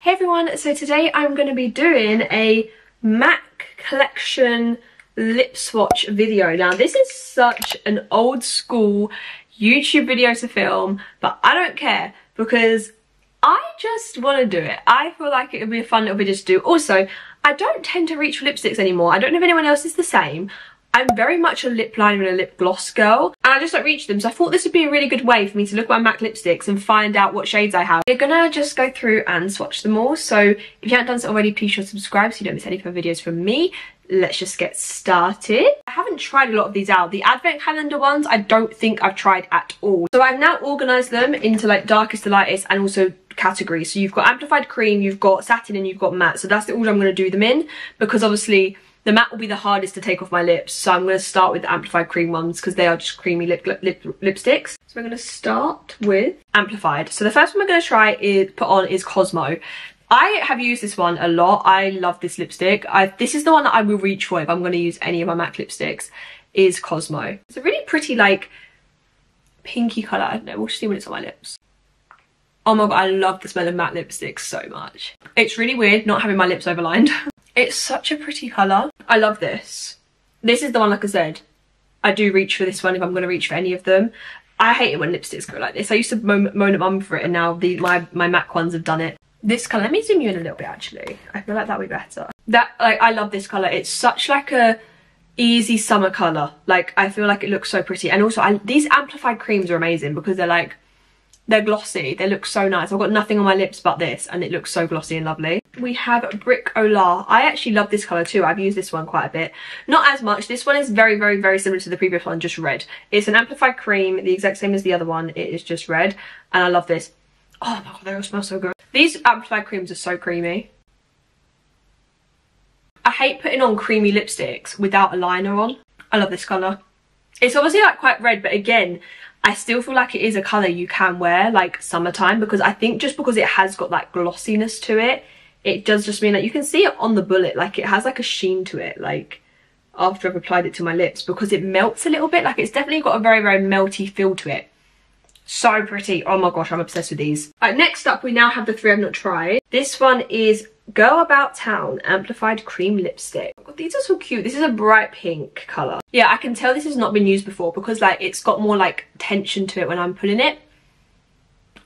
Hey everyone, so today I'm going to be doing a MAC collection lip swatch video. Now this is such an old school YouTube video to film, but I don't care because I just want to do it. I feel like it would be a fun little video to do. Also, I don't tend to reach for lipsticks anymore. I don't know if anyone else is the same. I'm very much a lip liner and a lip gloss girl, and I just don't reach them, so I thought this would be a really good way for me to look at my MAC lipsticks and find out what shades I have. We're gonna just go through and swatch them all, so if you haven't done so already, please sure to subscribe so you don't miss any further videos from me. Let's just get started. I haven't tried a lot of these out. The advent calendar ones I don't think I've tried at all. So I've now organised them into like darkest to lightest and also categories. So you've got amplified cream, you've got satin and you've got matte. So that's the order I'm going to do them in because obviously the matte will be the hardest to take off my lips, so I'm going to start with the amplified cream ones because they are just creamy lipsticks. So we're going to start with amplified. So the first one we're going to put on is Cosmo. I have used this one a lot. I love this lipstick. This is the one that I will reach for if I'm going to use any of my MAC lipsticks, is Cosmo. It's a really pretty like pinky colour. I don't know, we'll see when it's on my lips. Oh my god, I love the smell of matte lipsticks so much. It's really weird not having my lips overlined. It's such a pretty colour. I love this. This is the one, like I said, I do reach for this one if I'm going to reach for any of them. I hate it when lipsticks go like this. I used to moan at mum for it, and now my MAC ones have done it. This colour, let me zoom you in a little bit actually. I feel like that would be better. That, like, I love this colour. It's such like a easy summer colour. Like, I feel like it looks so pretty. And also, these amplified creams are amazing because they're like, they're glossy, they look so nice. I've got nothing on my lips but this and it looks so glossy and lovely. We have Brick Ola. I actually love this colour too. I've used this one quite a bit. Not as much. This one is very, very, very similar to the previous one, just red. It's an amplified cream, the exact same as the other one. It is just red and I love this. Oh my god, they all smell so good. These amplified creams are so creamy. I hate putting on creamy lipsticks without a liner on. I love this colour. It's obviously like quite red, but again, I still feel like it is a colour you can wear like summertime because I think just because it has got that glossiness to it, it does just mean that you can see it on the bullet, like it has like a sheen to it, like after I've applied it to my lips because it melts a little bit. Like it's definitely got a very, very melty feel to it. So pretty. Oh my gosh, I'm obsessed with these. All right, next up, we now have the three I've not tried. This one is Go About Town amplified cream lipstick. Oh god, these are so cute. This is a bright pink colour. Yeah, I can tell this has not been used before because like it's got more like tension to it when I'm pulling it.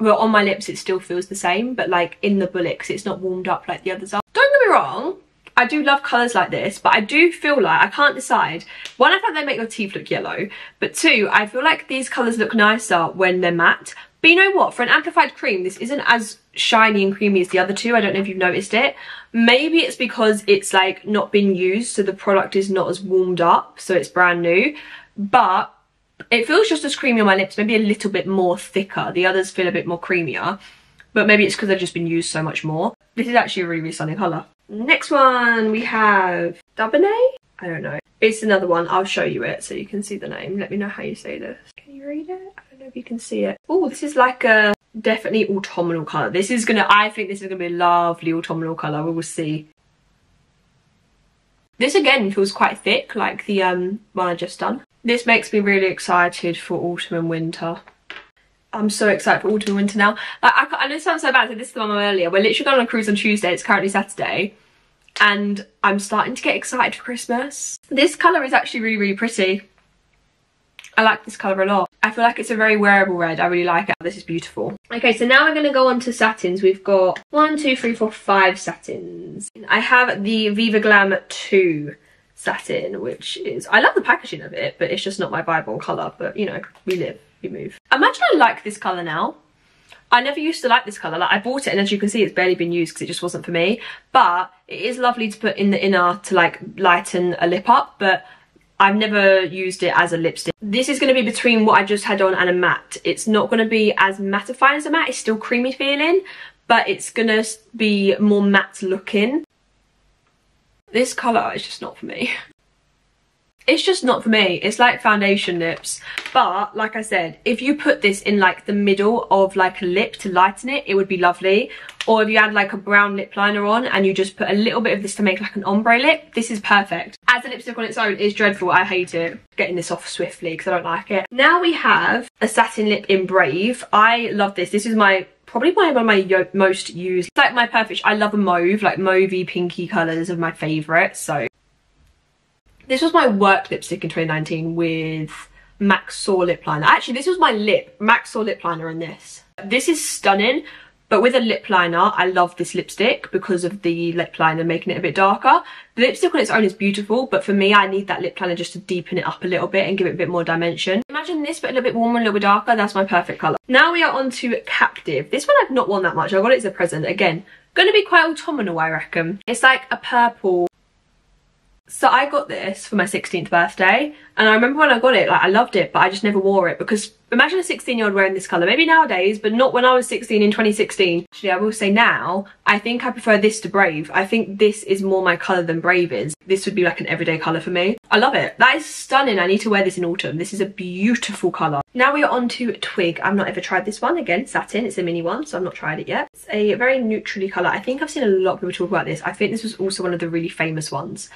Well, on my lips it still feels the same, but like in the bullet because it's not warmed up like the others are. Don't get me wrong, I do love colours like this, but I do feel like I can't decide. One, I feel like they make your teeth look yellow, but two, I feel like these colours look nicer when they're matte. But you know what, for an amplified cream this isn't as shiny and creamy as the other two. I don't know if you've noticed it. Maybe it's because it's like not been used, so the product is not as warmed up, so it's brand new, but it feels just as creamy on my lips, maybe a little bit more thicker. The others feel a bit more creamier, but maybe it's because they've just been used so much more. This is actually a really, really stunning colour. Next one we have Dubonnet. I don't know, it's another one. I'll show you it so you can see the name. Let me know how you say this. Can you read it? I don't know if you can see it. Oh, this is like a definitely autumnal colour. This is gonna, I think this is gonna be a lovely autumnal colour. We will see. This again feels quite thick, like the one I just done. This makes me really excited for autumn and winter. I'm so excited for autumn and winter now. Like, I know it sounds so bad, so this is the one I'm earlier. We're literally going on a cruise on Tuesday. It's currently Saturday. And I'm starting to get excited for Christmas. This colour is actually really, really pretty. I like this colour a lot. I feel like it's a very wearable red. I really like it. This is beautiful. Okay, so now we're going to go on to satins. We've got 5 satins. I have the Viva Glam 2 satin, which is, I love the packaging of it, but it's just not my vibe on colour. But, you know, we live, we move. Imagine I like this colour now. I never used to like this colour. Like, I bought it and as you can see it's barely been used because it just wasn't for me. But it is lovely to put in the inner to like lighten a lip up, but I've never used it as a lipstick. This is going to be between what I just had on and a matte. It's not going to be as mattifying as a matte. It's still creamy feeling, but it's going to be more matte looking. This colour is just not for me. It's just not for me. It's like foundation lips, but like I said, if you put this in like the middle of like a lip to lighten it, it would be lovely. Or if you had like a brown lip liner on and you just put a little bit of this to make like an ombre lip, this is perfect. As a lipstick on its own, it's dreadful. I hate it. Getting this off swiftly because I don't like it. Now we have a satin lip in Brave. I love this. This is my probably one of my most used. It's like my perfect, I love a mauve, like mauvey pinky colours are my favourite. So this was my work lipstick in 2019 with MAC Soar lip liner. Actually, this was my MAC Soar lip liner in this. This is stunning, but with a lip liner, I love this lipstick because of the lip liner making it a bit darker. The lipstick on its own is beautiful, but for me, I need that lip liner just to deepen it up a little bit and give it a bit more dimension. Imagine this, but a little bit warmer, a little bit darker. That's my perfect colour. Now we are on to Captive. This one I've not worn that much. I got it as a present. Again, gonna be quite autumnal, I reckon. It's like a purple. So I got this for my 16th birthday, and I remember when I got it, like, I loved it, but I just never wore it, because imagine a 16-year-old wearing this colour. Maybe nowadays, but not when I was 16 in 2016. Actually, I will say now, I think I prefer this to Brave. I think this is more my colour than Brave is. This would be like an everyday colour for me. I love it. That is stunning. I need to wear this in autumn. This is a beautiful colour. Now we are on to Twig. I've not ever tried this one. Again, satin. It's a mini one, so I've not tried it yet. It's a very neutrally colour. I think I've seen a lot of people talk about this. I think this was also one of the really famous ones.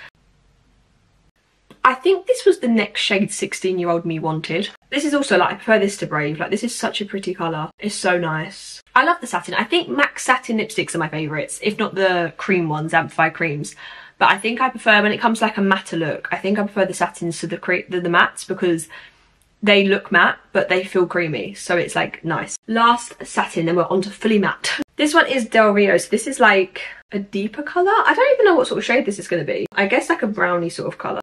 I think this was the next shade 16-year-old me wanted. This is also, like, I prefer this to Brave. Like, this is such a pretty colour. It's so nice. I love the satin. I think MAC satin lipsticks are my favourites, if not the cream ones, Amplify creams. But I think I prefer, when it comes to, like, a matte look, I think I prefer the satins to the mattes, because they look matte, but they feel creamy. So it's, like, nice. Last satin, then we're on to fully matte. This one is Del Rio, so this is, like, a deeper colour. I don't even know what sort of shade this is going to be. I guess, like, a brownie sort of colour.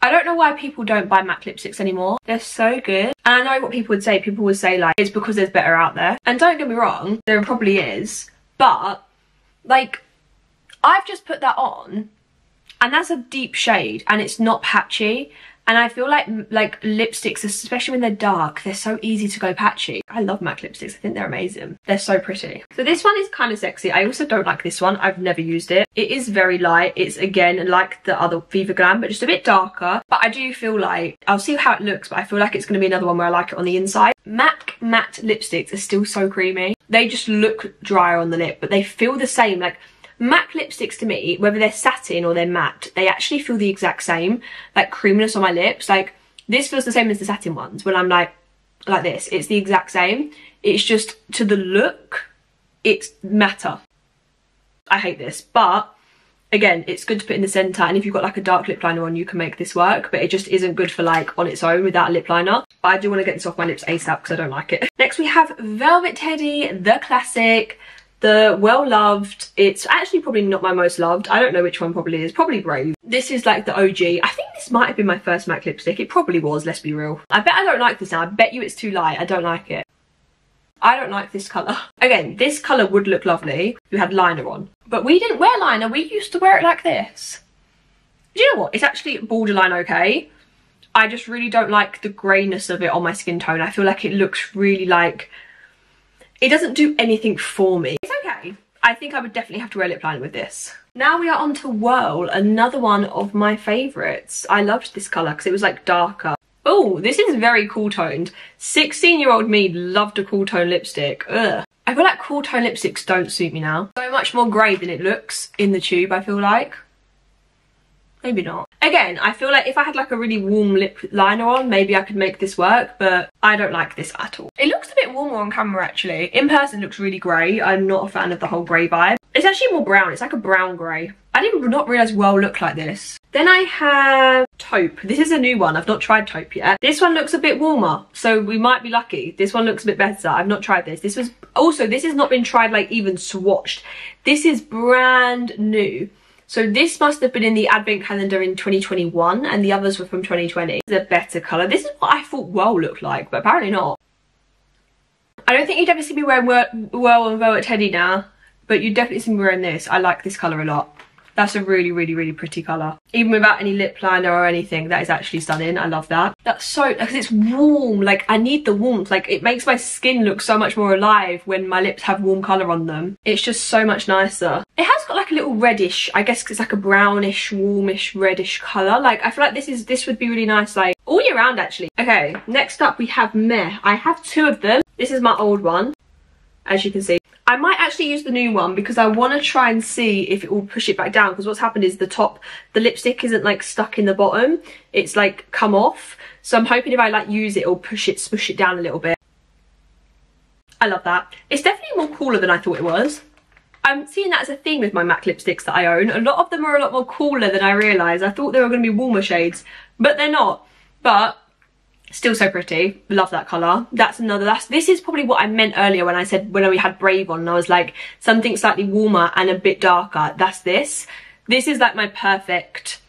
I don't know why people don't buy MAC lipsticks anymore. They're so good. And I know what people would say. People would say, like, it's because there's better out there. And don't get me wrong, there probably is. But, like, I've just put that on, and that's a deep shade, and it's not patchy. And I feel like lipsticks, especially when they're dark, they're so easy to go patchy. I love MAC lipsticks. I think they're amazing. They're so pretty. So this one is kind of sexy. I also don't like this one. I've never used it. It is very light. It's, again, like the other Viva Glam, but just a bit darker. But I do feel like, I'll see how it looks, but I feel like it's going to be another one where I like it on the inside. MAC matte lipsticks are still so creamy. They just look drier on the lip, but they feel the same. Like, MAC lipsticks to me, whether they're satin or they're matte, they actually feel the exact same, like creaminess on my lips. Like, this feels the same as the satin ones when I'm like this. It's the exact same. It's just, to the look, it's matter. I hate this, but again, it's good to put in the centre, and if you've got like a dark lip liner on, you can make this work, but it just isn't good for like on its own without a lip liner. But I do want to get this off my lips ASAP because I don't like it. Next we have Velvet Teddy, the classic. The well-loved, it's actually probably not my most loved. I don't know which one probably is. Probably Brave. This is like the OG. I think this might have been my first MAC lipstick. It probably was, let's be real. I bet I don't like this now. I bet you it's too light. I don't like it. I don't like this colour. Again, this colour would look lovely if you had liner on. But we didn't wear liner. We used to wear it like this. Do you know what? It's actually borderline okay. I just really don't like the greyness of it on my skin tone. I feel like it looks really like... It doesn't do anything for me. It's okay. I think I would definitely have to wear lip liner with this. Now we are on to Whirl, another one of my favourites. I loved this colour because it was like darker. Oh, this is very cool-toned. 16-year-old me loved a cool-toned lipstick. Ugh. I feel like cool-toned lipsticks don't suit me now. So much more grey than it looks in the tube, I feel like. Maybe not. Again, I feel like if I had like a really warm lip liner on, maybe I could make this work, but I don't like this at all. It looks a bit warmer on camera actually. In person it looks really grey. I'm not a fan of the whole grey vibe. It's actually more brown. It's like a brown grey. I did not realise Whirl looked like this. Then I have Taupe. This is a new one. I've not tried Taupe yet. This one looks a bit warmer, so we might be lucky. This one looks a bit better. I've not tried this. This was also, this has not been tried like even swatched. This is brand new. So this must have been in the advent calendar in 2021 and the others were from 2020. It's a better colour. This is what I thought Whirl looked like, but apparently not. I don't think you'd ever see me wearing Whirl and Velvet Teddy now, but you'd definitely see me wearing this. I like this colour a lot. That's a really, really, really pretty colour. Even without any lip liner or anything, that is actually stunning. I love that. That's so, because it's warm. Like, I need the warmth. Like, it makes my skin look so much more alive when my lips have warm colour on them. It's just so much nicer. It has got like a little reddish, I guess, 'cause it's like a brownish, warmish, reddish colour. Like, I feel like this would be really nice, like, all year round, actually. Okay, next up we have Meh. I have two of them. This is my old one, as you can see. I might actually use the new one because I want to try and see if it will push it back down, because what's happened is the top, the lipstick isn't like stuck in the bottom, it's like come off. So I'm hoping if I like use it, it'll push it down a little bit. I love that. It's definitely more cooler than I thought it was. I'm seeing that as a theme with my MAC lipsticks that I own. A lot of them are a lot more cooler than I realised. I thought they were going to be warmer shades, but they're not. But still so pretty. Love that colour. That's another, this is probably what I meant earlier when I said, when we had Brave on and I was like, something slightly warmer and a bit darker. That's this. This is like my perfect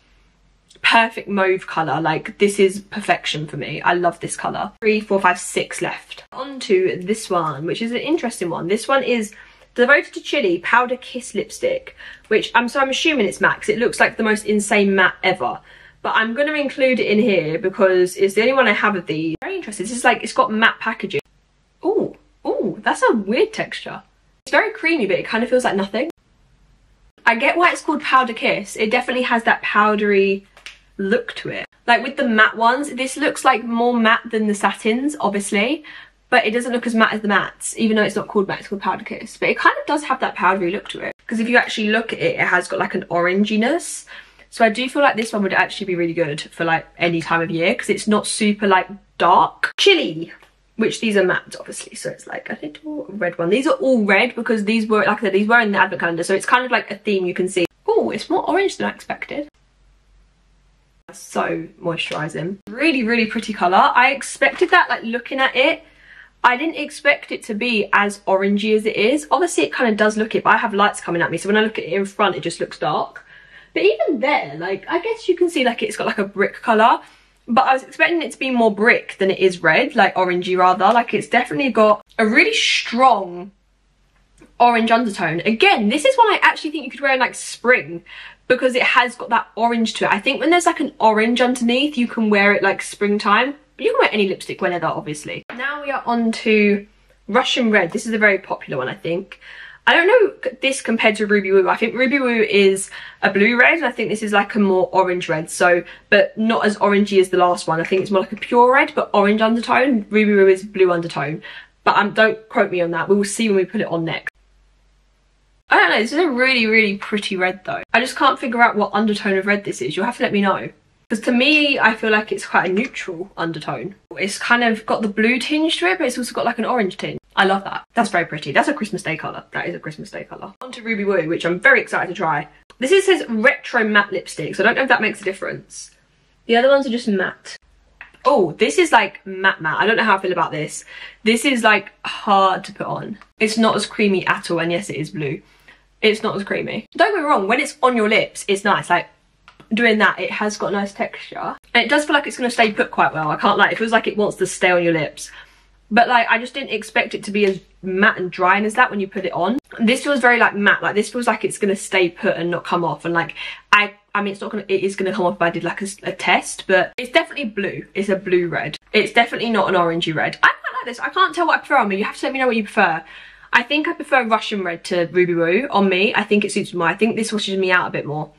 mauve colour. Like, this is perfection for me. I love this colour. 3, 4, 5, 6 left. On to this one, which is an interesting one. This one is Devoted to Chili Powder Kiss lipstick, which I'm assuming it's MAC. It looks like the most insane matte ever. But I'm going to include it in here because it's the only one I have of these. Very interesting. This is like, it's got matte packaging. Oh, that's a weird texture. It's very creamy, but it kind of feels like nothing. I get why it's called Powder Kiss. It definitely has that powdery look to it. Like with the matte ones, this looks like more matte than the satins, obviously. But it doesn't look as matte as the mattes, even though it's not called matte, it's called Powder Kiss. But it kind of does have that powdery look to it. Because if you actually look at it, it has got like an oranginess. So I do feel like this one would actually be really good for like any time of year because it's not super like dark. Chili, which these are matte obviously, so it's like a little red one. These are all red because these were, like I said, these were in the advent calendar, so it's kind of like a theme you can see. Oh, it's more orange than I expected. So moisturising. Really, really pretty colour. I expected that, like looking at it, I didn't expect it to be as orangey as it is. Obviously it kind of does look it, but I have lights coming at me, so when I look at it in front, it just looks dark. But even there, like, I guess you can see, like, it's got, like, a brick colour. But I was expecting it to be more brick than it is red, like, orangey rather. Like, it's definitely got a really strong orange undertone. Again, this is one I actually think you could wear in, like, spring. Because it has got that orange to it. I think when there's, like, an orange underneath, you can wear it, like, springtime. But you can wear any lipstick whenever, obviously. Now we are on to Russian Red. This is a very popular one, I think. I don't know this compared to Ruby Woo. I think Ruby Woo is a blue red and I think this is like a more orange red, so, but not as orangey as the last one. I think it's more like a pure red but orange undertone. Ruby Woo is blue undertone, but don't quote me on that. We will see when we put it on next. I don't know, this is a really, really pretty red though. I just can't figure out what undertone of red this is. You'll have to let me know. Because to me, I feel like it's quite a neutral undertone. It's kind of got the blue tinge to it, but it's also got like an orange tinge. I love that. That's very pretty. That's a Christmas Day colour. That is a Christmas Day colour. On to Ruby Woo, which I'm very excited to try. This is his retro matte lipstick, so I don't know if that makes a difference. The other ones are just matte. Oh, this is like matte. I don't know how I feel about this. This is like hard to put on. It's not as creamy at all, and yes, it is blue. It's not as creamy. Don't get me wrong, when it's on your lips, it's nice. Like, doing that, it has got nice texture and it does feel like it's going to stay put quite well. I can't lie, it feels like it wants to stay on your lips, but like I just didn't expect it to be as matte and drying as that when you put it on. This feels very like matte, like this feels like it's going to stay put and not come off, and like I mean, it's not gonna, it is going to come off if I did like a test, but it's definitely blue. It's a blue red. It's definitely not an orangey red. I quite like this. I can't tell what I prefer on me. You have to let me know what you prefer. I think I prefer Russian Red to Ruby Woo on me. I think it suits me more. I think this washes me out a bit more.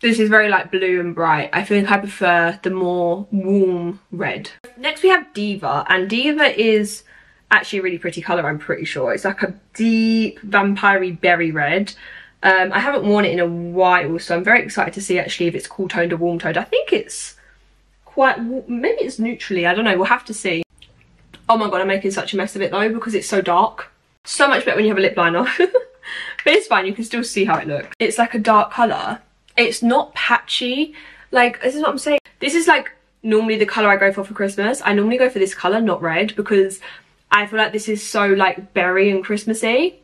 This is very like blue and bright. I think I prefer the more warm red. Next we have Diva, and Diva is actually a really pretty colour, I'm pretty sure. It's like a deep vampire-y berry red. I haven't worn it in a while, so I'm very excited to see actually if it's cool-toned or warm-toned. I think it's quite, maybe it's neutrally, I don't know, we'll have to see. Oh my god, I'm making such a mess of it though because it's so dark. So much better when you have a lip liner. But it's fine, you can still see how it looks. It's like a dark colour. It's not patchy, like, this is what I'm saying. This is like normally the colour I go for Christmas. I normally go for this colour, not red, because I feel like this is so like berry and Christmassy.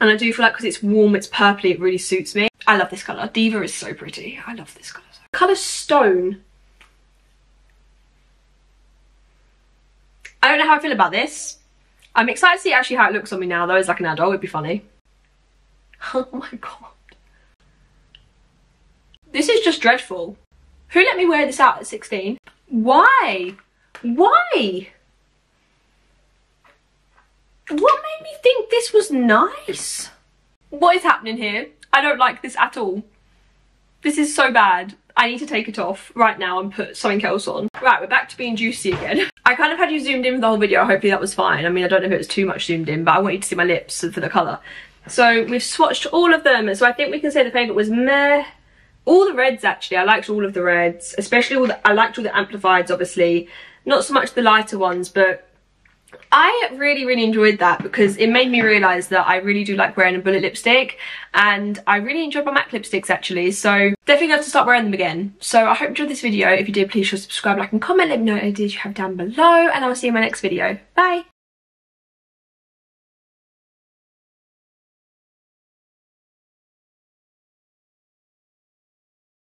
And I do feel like because it's warm, it's purpley, it really suits me. I love this colour. Diva is so pretty. I love this colour. Colour Stone. I don't know how I feel about this. I'm excited to see actually how it looks on me now though, as like an adult, it'd be funny. Oh my god. This is just dreadful. Who let me wear this out at 16? Why? Why? What made me think this was nice? What is happening here? I don't like this at all. This is so bad. I need to take it off right now and put something else on. Right, we're back to being juicy again. I kind of had you zoomed in for the whole video. Hopefully that was fine. I mean, I don't know if it was too much zoomed in, but I want you to see my lips for the colour. So we've swatched all of them. So I think we can say the favourite was Meh. All the reds actually, I liked all of the reds, especially I liked all the amplifieds obviously, not so much the lighter ones, but I really enjoyed that because it made me realise that I really do like wearing a bullet lipstick, and I really enjoyed my MAC lipsticks actually, so definitely going to start wearing them again. So I hope you enjoyed this video. If you did, please subscribe, like and comment. Let me know what ideas you have down below, and I'll see you in my next video. Bye!